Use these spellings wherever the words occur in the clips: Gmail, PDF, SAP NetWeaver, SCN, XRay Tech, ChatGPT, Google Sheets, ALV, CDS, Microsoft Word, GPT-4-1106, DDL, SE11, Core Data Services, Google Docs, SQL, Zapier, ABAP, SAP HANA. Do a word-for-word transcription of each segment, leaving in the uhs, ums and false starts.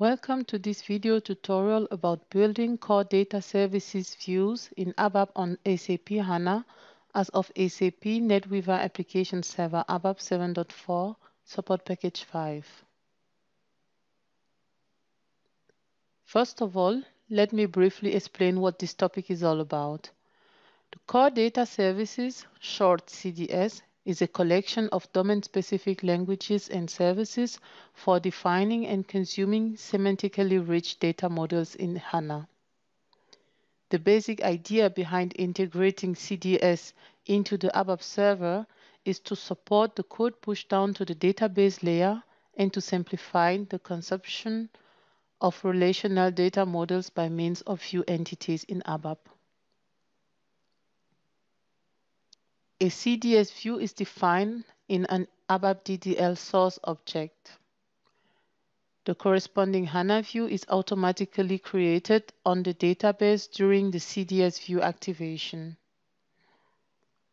Welcome to this video tutorial about building core data services views in ABAP on SAP HANA as of SAP NetWeaver application server ABAP seven point four support package five. First of all, let me briefly explain what this topic is all about. The core data services, short C D S, is a collection of domain-specific languages and services for defining and consuming semantically rich data models in HANA. The basic idea behind integrating C D S into the ABAP server is to support the code pushdown to the database layer and to simplify the consumption of relational data models by means of view entities in ABAP. A C D S view is defined in an ABAP D D L source object. The corresponding HANA view is automatically created on the database during the C D S view activation.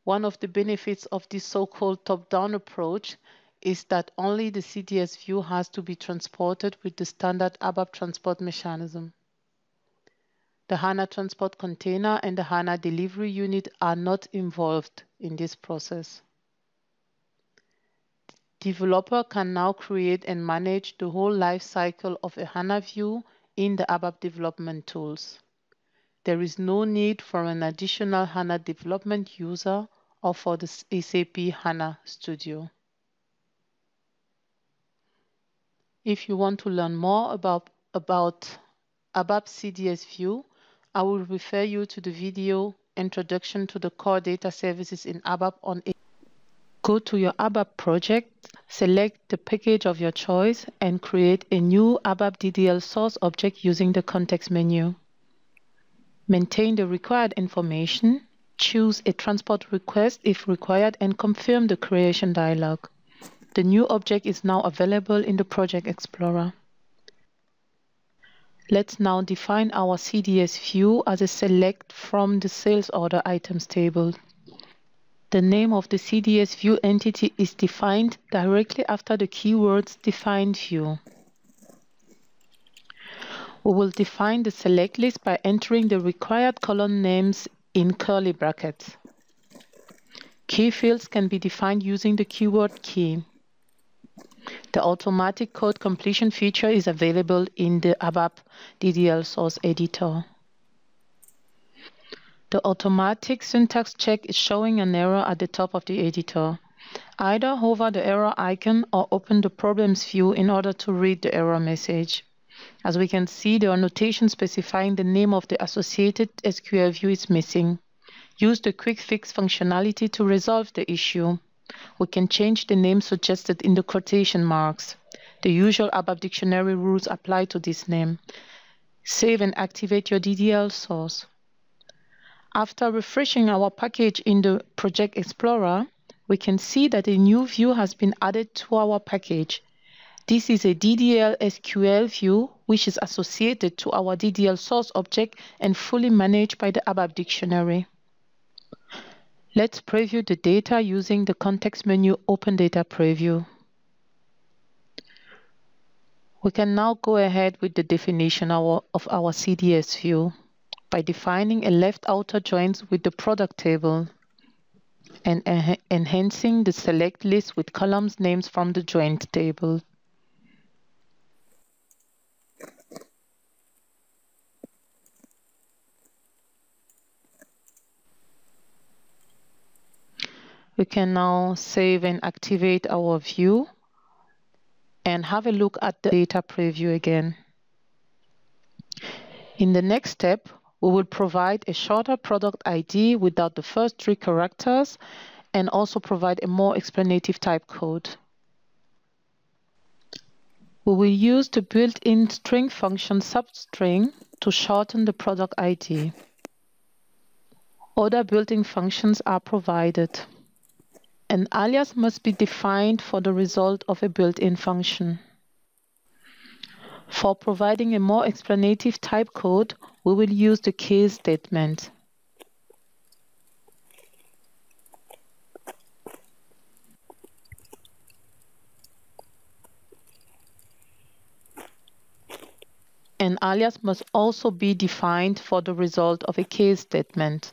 One of the benefits of this so-called top-down approach is that only the C D S view has to be transported with the standard ABAP transport mechanism. The HANA transport container and the HANA delivery unit are not involved in this process. The developer can now create and manage the whole life cycle of a HANA view in the ABAP development tools. There is no need for an additional HANA development user or for the SAP HANA Studio. If you want to learn more about, about ABAP C D S view, I will refer you to the video Introduction to the Core Data Services in ABAP on A. Go to your ABAP project, select the package of your choice, and create a new ABAP D D L source object using the context menu. Maintain the required information, choose a transport request if required, and confirm the creation dialog. The new object is now available in the Project Explorer. Let's now define our C D S view as a select from the sales order items table. The name of the C D S view entity is defined directly after the keywords defined view. We will define the select list by entering the required column names in curly brackets. Key fields can be defined using the keyword key. The automatic code completion feature is available in the ABAP D D L source editor. The automatic syntax check is showing an error at the top of the editor. Either hover the error icon or open the problems view in order to read the error message. As we can see, the annotation specifying the name of the associated S Q L view is missing. Use the quick fix functionality to resolve the issue. We can change the name suggested in the quotation marks. The usual ABAP dictionary rules apply to this name. Save and activate your D D L source. After refreshing our package in the Project Explorer, we can see that a new view has been added to our package. This is a D D L S Q L view, which is associated to our D D L source object and fully managed by the ABAP dictionary. Let's preview the data using the context menu Open Data Preview. We can now go ahead with the definition of our C D S view by defining a left outer joins with the product table and enhancing the select list with columns names from the joins table. We can now save and activate our view and have a look at the data preview again. In the next step, we will provide a shorter product I D without the first three characters and also provide a more explanative type code. We will use the built-in string function substring to shorten the product I D. Other built-in functions are provided. An alias must be defined for the result of a built-in function. For providing a more explanative type code, we will use the case statement. An alias must also be defined for the result of a case statement.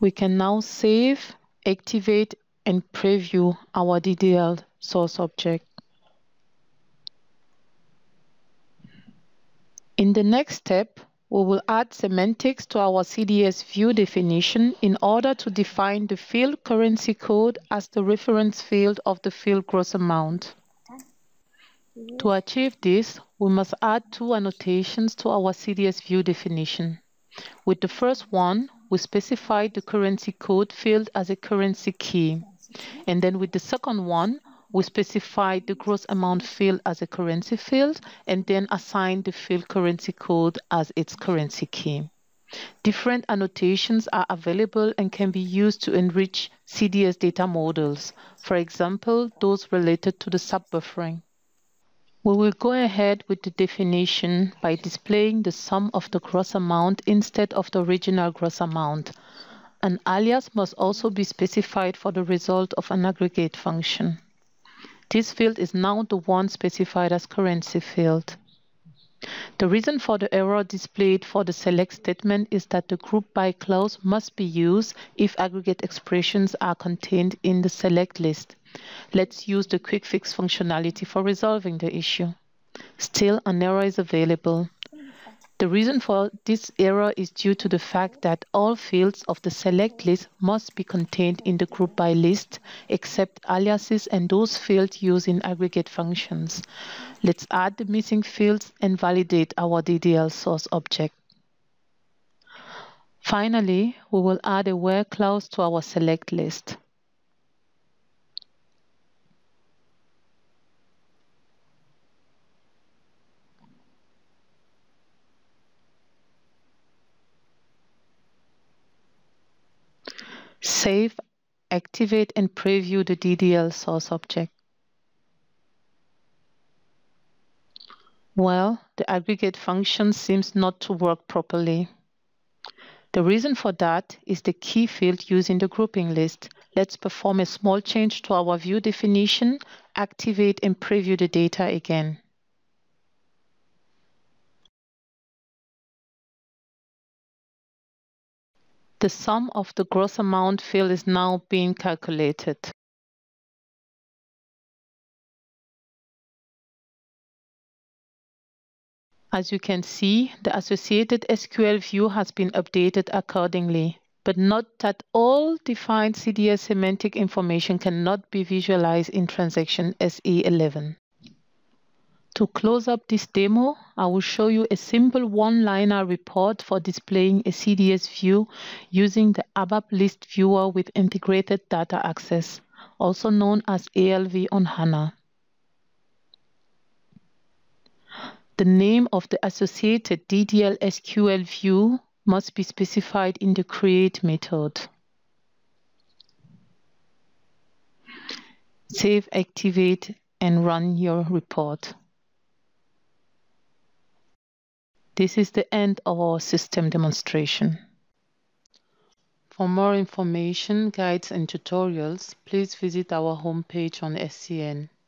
We can now save, activate, and preview our D D L source object. In the next step, we will add semantics to our C D S view definition in order to define the field currency code as the reference field of the field gross amount. To achieve this, we must add two annotations to our C D S view definition. With the first one, we specify the currency code field as a currency key. And then with the second one, we specify the gross amount field as a currency field and then assign the field currency code as its currency key. Different annotations are available and can be used to enrich C D S data models, for example, those related to the subbuffering. We will go ahead with the definition by displaying the sum of the gross amount instead of the original gross amount. An alias must also be specified for the result of an aggregate function. This field is now the one specified as currency field. The reason for the error displayed for the select statement is that the group by clause must be used if aggregate expressions are contained in the select list. Let's use the quick fix functionality for resolving the issue. Still, an error is available. The reason for this error is due to the fact that all fields of the select list must be contained in the group by list, except aliases and those fields used in aggregate functions. Let's add the missing fields and validate our D D L source object. Finally, we will add a where clause to our select list. Save, activate, and preview the D D L source object. Well, the aggregate function seems not to work properly. The reason for that is the key field used in the grouping list. Let's perform a small change to our view definition, activate and preview the data again. The sum of the gross amount field is now being calculated. As you can see, the associated S Q L view has been updated accordingly, but note that all defined C D S semantic information cannot be visualized in transaction S E eleven. To close up this demo, I will show you a simple one-liner report for displaying a C D S view using the A B A P list viewer with integrated data access, also known as A L V on HANA. The name of the associated D D L S Q L view must be specified in the create method. Save, activate, and run your report. This is the end of our system demonstration. For more information, guides, and tutorials, please visit our homepage on S C N.